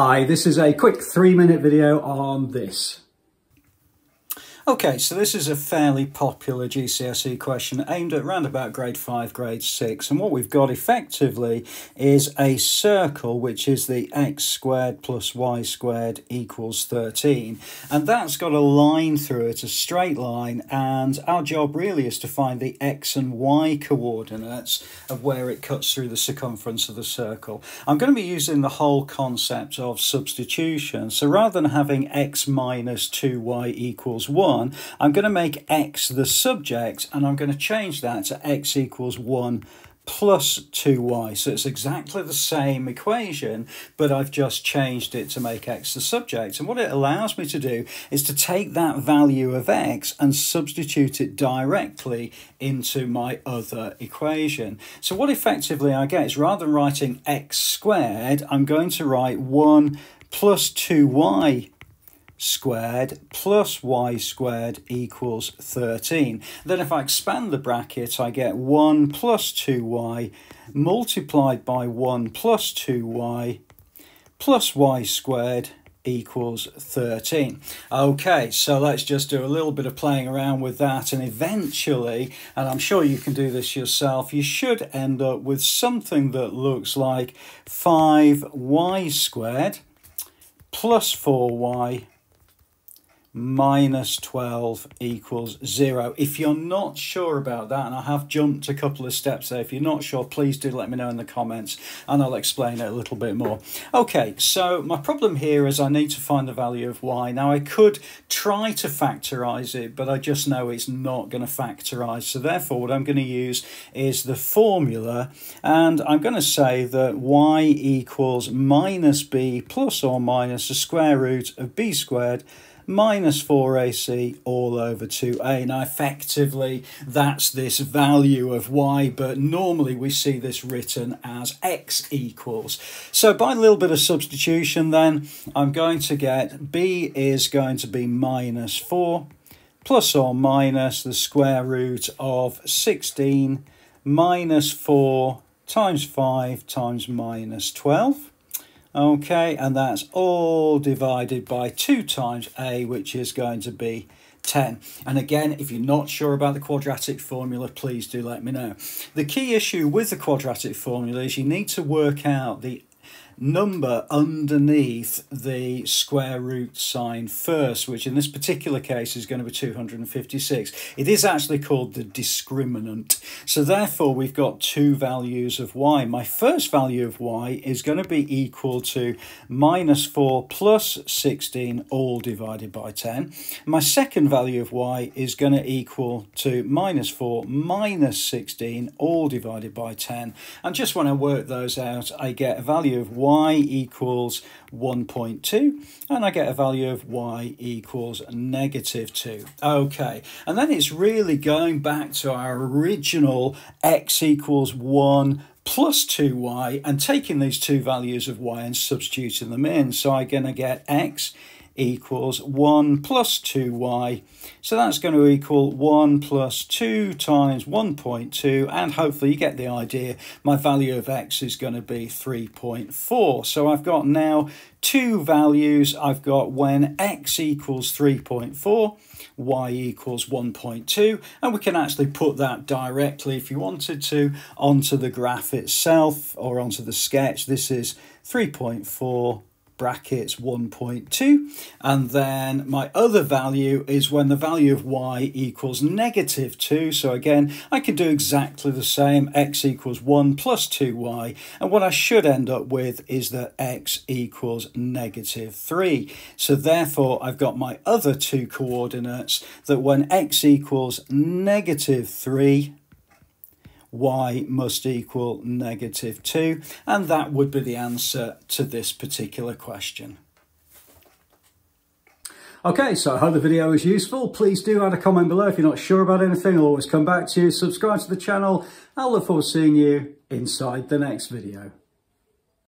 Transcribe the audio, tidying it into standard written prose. Hi, this is a quick 3-minute video on this. Okay, so this is a fairly popular GCSE question aimed at round about grade 5, grade 6. And what we've got effectively is a circle, which is the x squared plus y squared equals 13. And that's got a line through it, a straight line. And our job really is to find the x and y coordinates of where it cuts through the circumference of the circle. I'm going to be using the whole concept of substitution. So rather than having x minus 2y equals 1, I'm going to make x the subject, and I'm going to change that to x equals 1 plus 2y. So it's exactly the same equation, but I've just changed it to make x the subject. And what it allows me to do is to take that value of x and substitute it directly into my other equation. So what effectively I get is, rather than writing x squared, I'm going to write 1 plus 2y squared plus y squared equals 13. Then if I expand the bracket, I get 1 plus 2y multiplied by 1 plus 2y plus y squared equals 13. Okay, so let's just do a little bit of playing around with that, and eventually, and I'm sure you can do this yourself, you should end up with something that looks like 5y squared plus 4y minus 12 equals 0. If you're not sure about that, and I have jumped a couple of steps there, if you're not sure, please do let me know in the comments and I'll explain it a little bit more. Okay, so my problem here is I need to find the value of y. Now I could try to factorise it, but I just know it's not going to factorise. So therefore what I'm going to use is the formula, and I'm going to say that y equals minus b plus or minus the square root of b squared minus 4ac all over 2a. Now effectively that's this value of y, but normally we see this written as x equals. So by a little bit of substitution then, I'm going to get b is going to be minus 4 plus or minus the square root of 16 minus 4 times 5 times minus 12. Okay, and that's all divided by 2 times a, which is going to be 10. And again, if you're not sure about the quadratic formula, please do let me know. The key issue with the quadratic formula is you need to work out the number underneath the square root sign first, which in this particular case is going to be 256. It is actually called the discriminant. So therefore we've got two values of y. My first value of y is going to be equal to minus 4 plus 16 all divided by 10. My second value of y is going to equal to minus 4 minus 16 all divided by 10. And just when I work those out, I get a value of y equals 1.2, and I get a value of y equals negative 2. Okay, and then it's really going back to our original x equals 1 plus 2y and taking these two values of y and substituting them in. So I'm going to get x equals 1 plus 2y. So that's going to equal 1 plus 2 times 1.2, and hopefully you get the idea. My value of x is going to be 3.4. So I've got now two values. I've got when x equals 3.4, y equals 1.2, and we can actually put that directly, if you wanted to, onto the graph itself or onto the sketch. This is 3.4 brackets 1.2, and then my other value is when the value of y equals negative 2. So again, I can do exactly the same, x equals 1 plus 2y, and what I should end up with is that x equals negative 3. So therefore I've got my other two coordinates, that when x equals negative 3, y must equal negative 2, and that would be the answer to this particular question. Okay, so I hope the video was useful. Please do add a comment below if you're not sure about anything. I'll always come back to you. Subscribe to the channel. I'll look forward to seeing you inside the next video.